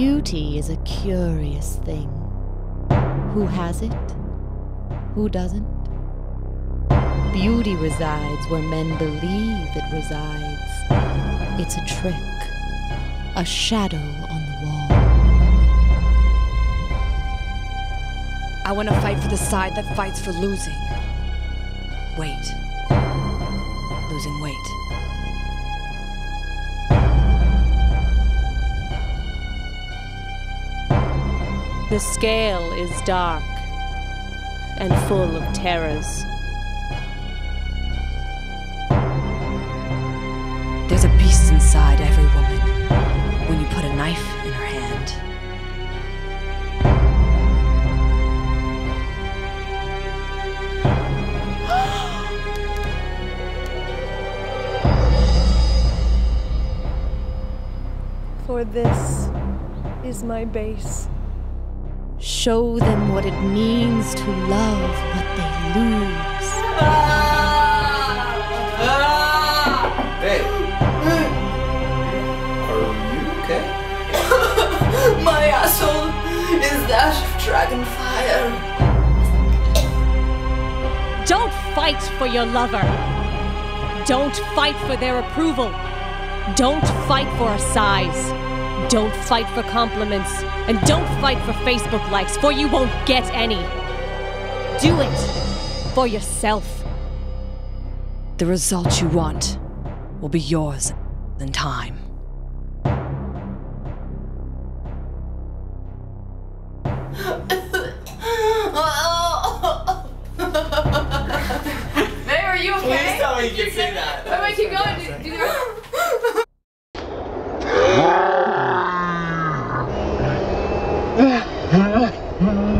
Beauty is a curious thing. Who has it? Who doesn't? Beauty resides where men believe it resides. It's a trick, a shadow on the wall. I want to fight for the side that fights for losing weight. Losing weight. The scale is dark and full of terrors. There's a beast inside every woman when you put a knife in her hand. For this is my base. Show them what it means to love what they lose. Hey, are you okay? My asshole is that of dragon fire. Don't fight for your lover. Don't fight for their approval. Don't fight for a size. Don't fight for compliments, and don't fight for Facebook likes, for you won't get any. Do it for yourself. The result you want will be yours in time. Mayor, are you okay? Please tell me you can say that. Wait, wait, keep going.